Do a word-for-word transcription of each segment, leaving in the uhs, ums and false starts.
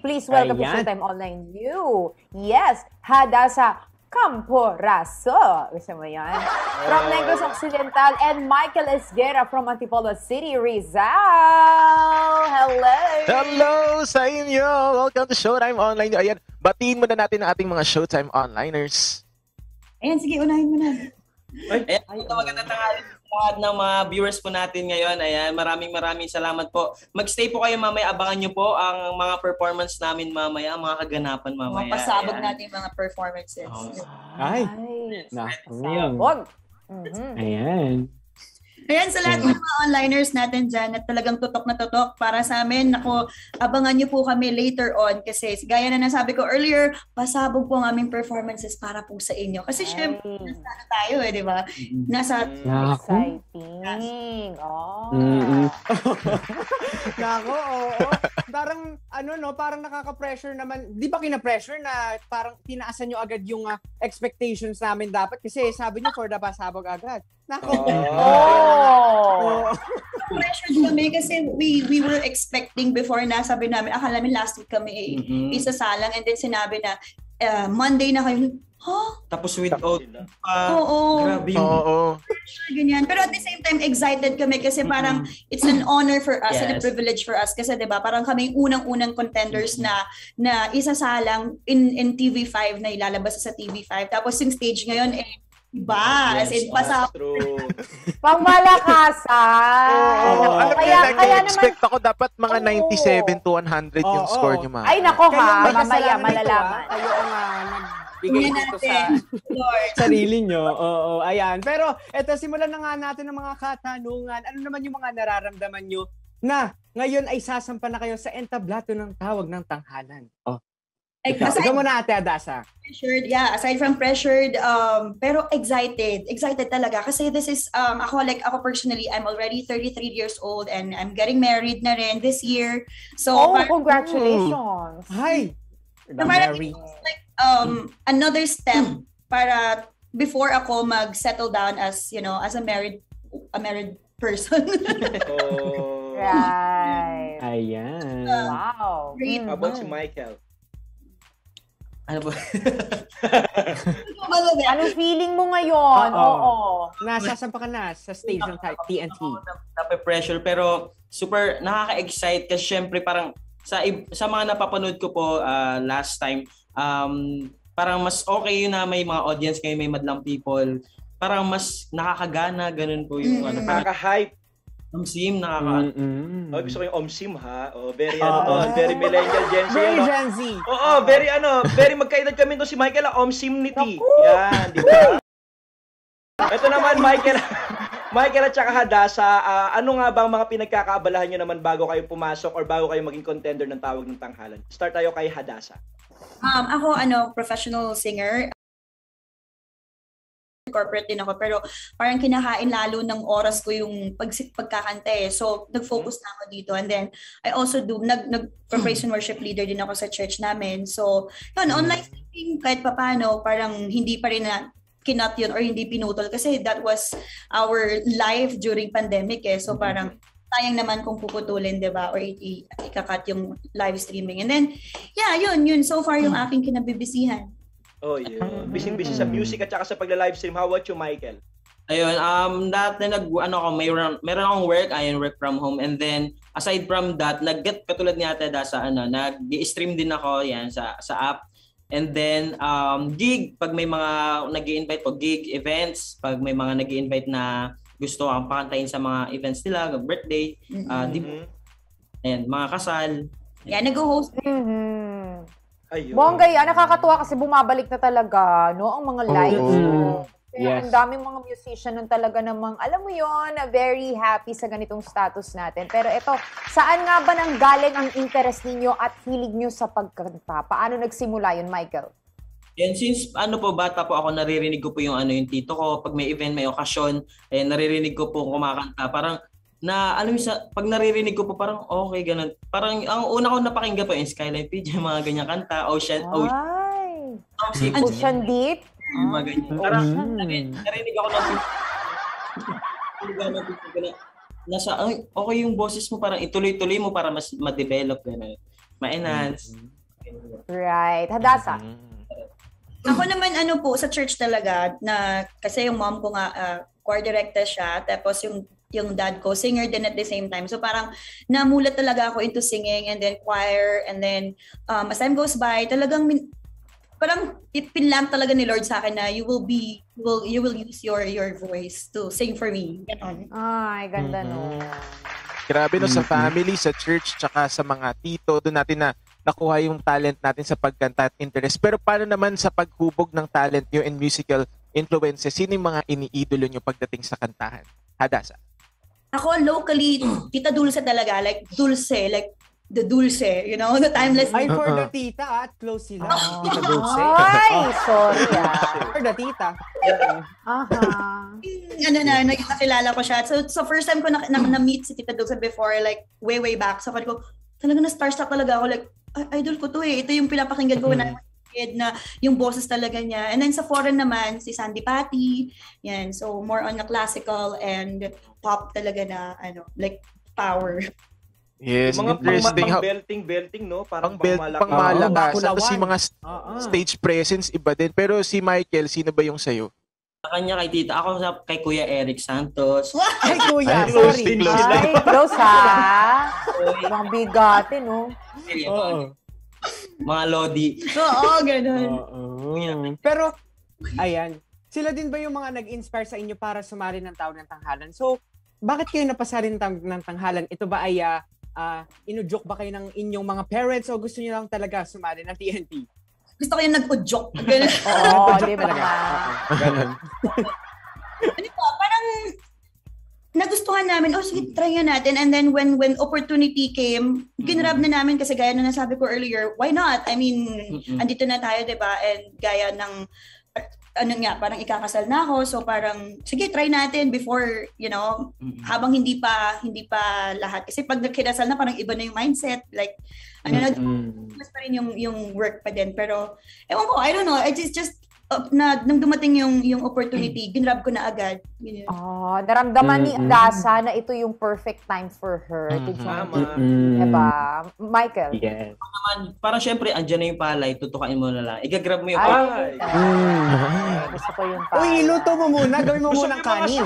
Patty. Please welcome Ayan. to Showtime Online U. Yes, Hadasa Camporaso. Gusto mo yan? From Negros Occidental and Michael Esguerra from Antipolo City, Rizal. Hello! Hello sa inyo! Welcome to Showtime Online U. Ayan, batiin muna natin ang ating mga Showtime Onliners. Ayan, sige, unahin mo na. Ayan, ito magandang tanghali ng mga viewers po natin ngayon. Ayan, maraming maraming salamat po. Magstay po kayo mamaya. Abangan nyo po ang mga performance namin mamaya, ang mga kaganapan mamaya. Mapasabog Ayan. natin mga performances. Oh. Ay! Nakasabog! Mm-hmm. Ayan. Ayan, sa lahat ng mga onliners natin dyan at talagang tutok na tutok para sa amin. Naku, abangan nyo po kami later on kasi gaya na nasabi ko earlier, pasabog po ang aming performances para po sa inyo. Kasi syempre, nasa tayo eh, di ba? Nasa... Exciting! Yes. Oh. Mm-hmm. Naku, oo. Parang, ano no, parang nakaka-pressure naman. Di ba kina-pressure na parang tinaasan nyo agad yung uh, expectations namin dapat? Kasi sabi nyo, for the pasabog agad. Naku! Oh. Oh. Pressured kami kasi we we were expecting before na sabi namin, akala namin last week kami eh, mm-hmm. isasalang and then sinabi na uh, Monday na kayo, huh? Tapos without uh, Oo. Grabe yung Oo. Pressure, ganyan. Pero at the same time, excited kami kasi mm-hmm. parang it's an honor for us yes. and a privilege for us kasi diba parang kami unang-unang contenders mm-hmm. na na isasalang in, in T V five na ilalabas sa T V five. Tapos yung stage ngayon eh, Iba, yes, as in pasabog. Pangmalakasan. Oh, ano kaya, kaya, kaya expect naman, ako dapat mga oh, ninety-seven to one hundred oh, yung score oh. niyo mga. Ay nako ha, mamaya malalaman. Kayo nga nagbigay dito sa sarili nyo. Oo, oh, oh, ayan. Pero eto, simulan na nga natin ng mga katanungan. Ano naman yung mga nararamdaman nyo na ngayon ay sasampa na kayo sa entablado ng Tawag ng Tanghalan? Oh. Aside from pressured, yeah, aside from pressured, um, pero excited, excited talaga. Kasi this is, um, ako like, ako personally, I'm already thirty-three years old and I'm getting married na rin this year. So, oh, parang, congratulations! Mm, hi! So, parang, it's like, um, another step para before ako mag-settle down as, you know, as a married, a married person. oh. Right. Ayan. Uh, wow. Great. How about you, Michael? Ano ba? Anong feeling mo ngayon? Uh Oo. -oh. Nasasama ka na sa stage ng T N T. Nape-pressure pero super nakaka-excite kasi syempre parang sa, sa mga napapanood ko po uh, last time, um, parang mas okay yun na may mga audience kayo, may madlang people. Parang mas nakakagana, ganun po yung mm-hmm. ano. Nakaka-hype. Omsim, nakaka... Mm-hmm. Oh, gusto ko yung Omsim, ha? Oh, very, uh, ano, uh, very millennial, Gen Z. Very ano? Gen Z. Oo, oh, oh, very, ano, very magkaedad kami to si Michael, ah, Omsimnity. Yan, di ba? Ito naman, Michael, Michael at saka Hadasa, uh, ano nga bang mga pinagkakaabalahan nyo naman bago kayo pumasok or bago kayo maging contender ng Tawag ng Tanghalan? Start tayo kay Hadasa. Um, ako, ano, professional singer. Corporate din ako pero parang kinahain lalo ng oras ko yung pag pagkakanta eh. So nag-focus na ako dito and then I also do nag nag praise and worship leader din ako sa church namin. So yun, online singing kahit papaano parang hindi pa rin na kinat yun or hindi pinutol kasi that was our life during pandemic eh. So parang sayang naman kung puputulin, di ba? Or ikakat yung live streaming. And then yeah, yun, yun so far yung aking kinabibisihan. Oh, yeah. Busy-busy sa music at saka sa pagla-livestream. How about you, Michael? Ayun, um, dati nag, ano ako, mayroon, mayroon akong work, ayun, work from home. And then, aside from that, nag-get, katulad ni Ate Dasa, ano, nag-stream din ako, yan, sa, sa app. And then, um, gig, pag may mga nag-i-invite po, gig events, pag may mga nag-i-invite na gusto akong pakantayin sa mga events nila, birthday, mm-hmm. uh, di ba? Ayan, mga kasal. Yeah, nag-host. Mm-hmm. Ayun. Bongga yan, nakakatuwa kasi bumabalik na talaga, no? Ang mga live oh, show. Yes. Ang daming mga musician nun talaga namang, alam mo yon, very happy sa ganitong status natin. Pero eto, saan nga ba nang galing ang interest ninyo at hilig nyo sa pagkanta? Paano nagsimula yun, Michael? And since ano po, bata po ako, naririnig ko po yung ano yung tito ko. Pag may event, may okasyon, eh, naririnig ko po kumakanta. Parang, na alam mo sa pag naririnig ko po parang okay ganun. Parang ang una ko napakinggan po yung Skyline P J, mga ganyan kanta, Ocean Ocean. Ay, Ocean Deep. Mga ganyan. Parang narinig ako ng nasa ay, okay yung boses mo, parang ituloy-tuloy mo para mas ma-develop ganun. ma-enhance. Right. Hadasa. Ako naman ano po, sa church talaga, na kasi yung mom ko nga, uh, choir director siya, tapos yung yung dad ko, singer din at the same time. So parang namulat talaga ako into singing and then choir and then um, as time goes by, talagang min- parang pinlam talaga ni Lord sa akin na you will be, you will, you will use your your voice to sing for me. Ganon. Ay, ganda mm-hmm. no. Grabe no, mm-hmm. sa family, sa church, tsaka sa mga tito, doon natin na nakuha yung talent natin sa pagkanta at interest. Pero paano naman sa paghubog ng talent nyo and musical influences? Sino yung mga iniidolo nyo pagdating sa kantahan? Hadasa. Ako locally, Tita Dulce talaga, like Dulce, like the Dulce, you know, the timeless. Ay, for uh-uh. the tita, at close sila. Oh. Tita Dulce. Ay, sorry. Ah. For the tita. Aha. Uh-huh. Ano na, nakilala ko siya. So, so first time ko na, na, na-meet si Tita Dulce before, like, way, way back. So, ko, talaga na-starstruck talaga ako. Like, idol ko to eh. Ito yung pinapakinggan ko mm-hmm. na na yung boses talaga niya. And then sa foreign naman, si Sandy Patty. Yan. So, more on the classical and pop talaga na, ano, like, power. Yes. Mga interesting. Pang, pang belting, belting, no? Parang pang, pang, pang malakas. Oh, tapos si mga st- uh-huh. stage presence, iba din. Pero si Michael, sino ba yung sayo? Sa kanya kay tita. Ako sa, kay Kuya Eric Santos. Ay, Kuya. Ay, sorry. Ay, close, ay, close ha. Mga bigate, no? Oo. Mga lodi. Oo, ganun. Oo. Pero, ayan. Sila din ba yung mga nag-inspire sa inyo para sumali ng Tawag ng Tanghalan? So, bakit kayo napasa rin tang- ng Tanghalan? Ito ba ay, uh, uh, inudyok ba kayo ng inyong mga parents o gusto nyo lang talaga sumali ng T N T? Gusto kayo nag-udyok. Oo, di ba talaga? Ganun. Ano po, parang nagustuhan namin, oh sige, try nga natin. And then when when opportunity came, ginrab na namin kasi gaya na nasabi ko earlier, why not? I mean, mm-hmm. andito na tayo, diba? And gaya ng, ano nga, parang ikakasal na ako. So parang, sige, try natin before, you know, mm-hmm. habang hindi pa, hindi pa lahat. Kasi pag nagkinasal na, parang iba na yung mindset. Like, ano mm-hmm. na, mas pa rin yung, yung work pa din. Pero, ewan ko, I don't know, I just, just, na nang dumating yung yung opportunity, ginrab ko na agad. Ganyan. Oh, naramdaman mm-hmm. ni Adasa na ito yung perfect time for her to join. Mm-hmm. Diba? Michael? Yes. Parang, parang syempre, andyan na yung palay, tutukain mo na lang. Igagrab mo yung palay. Ay, mm-hmm. gusto ko yung palay. Uy, iluto mo muna. Gawin mo muna ng kanin.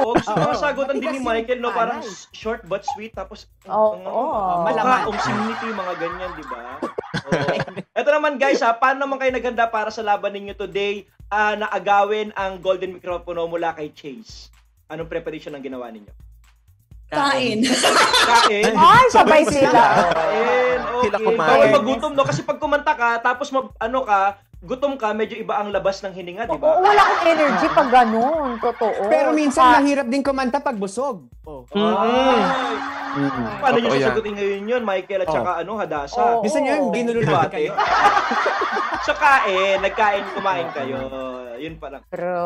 Oo, gusto ko yung sagutan din ni Michael, no? Parang short but sweet, tapos oh, um, oh, malakas. Ang simnito yung mga ganyan, diba? Ito naman guys ha, paano naman kayo naganda para sa laban ninyo today uh, na agawin ang golden micropono mula kay Chase? Anong preparation ang ginawa ninyo? Kain. Kain? Ay, sabay sila. Kain, okay. Sila kumain. Bawal magutom, no? Kasi pag kumanta ka, tapos mag, ano ka, gutom ka, medyo iba ang labas ng hininga, di ba? Oo, wala kang energy pag ganun. Totoo. Pero minsan, mahirap din kumanta pag busog. Oo. Oh. Mm-hmm. Mm-hmm. Paano nyo sasagutin ngayon yun, Michael at saka oh. ano, Hadasa? Oh, minsan oh, yun, ginulunod kayo. So, kain. Nagkain, kumain kayo. Yun pa lang. Pero,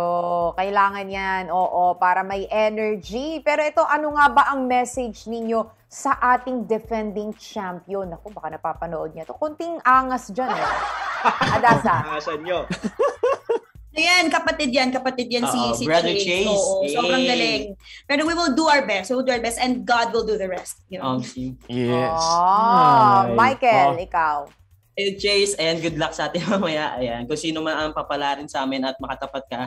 kailangan yan. Oo, para may energy. Pero ito, ano nga ba ang message ninyo sa ating defending champion? Ako, baka napapanood niya to. Kunting angas dyan eh. Adasa. Angasan nyo. Ayan, kapatid yan. Kapatid yan uh, si, si Chase. Chase. Oo, hey. Sobrang galing. Pero we will do our best. We will do our best and God will do the rest. You know? Um, yes. Oh, Michael, oh. ikaw. Hey, Chase, ayan, good luck sa atin mamaya. Ayan, kung sino man ang papalarin sa amin at makatapat ka,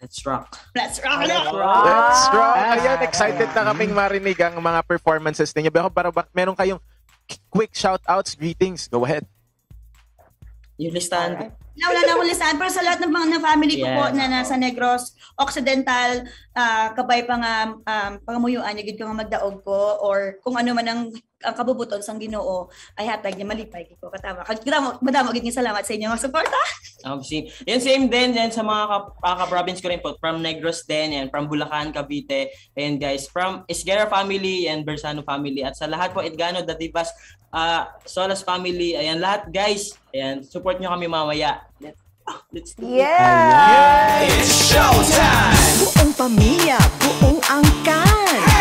Let's rock. Let's rock. Let's rock. Let's rock. Ayan, excited na kaming marinig ang mga performances ninyo. Pero para meron kayong quick shoutouts, greetings. Go ahead. Yung listahan. Wala na akong listahan. Pero sa lahat ng mga na family ko yeah. po na nasa Negros Occidental, uh, kabay pa nga um, pangamuyuan, yagid ko nga magdaog ko or kung ano man ang, ang kabubuton sang Ginoo, ay hatag niya malipay ko. Katama. Katama, madama gid nga salamat sa inyo mga suporta. Okay. Yan same din yan sa mga ka-province ko rin po. From Negros din and from Bulacan, Cavite. And guys, from Esguerra family and Bersano family at sa lahat po Edgano, Datibas, Uh, Solas family, ayan lahat guys. Ayan, support nyo kami mamaya. Let's, oh, let's do it. Yeah! It's showtime! Buong pamilya, buong angkan.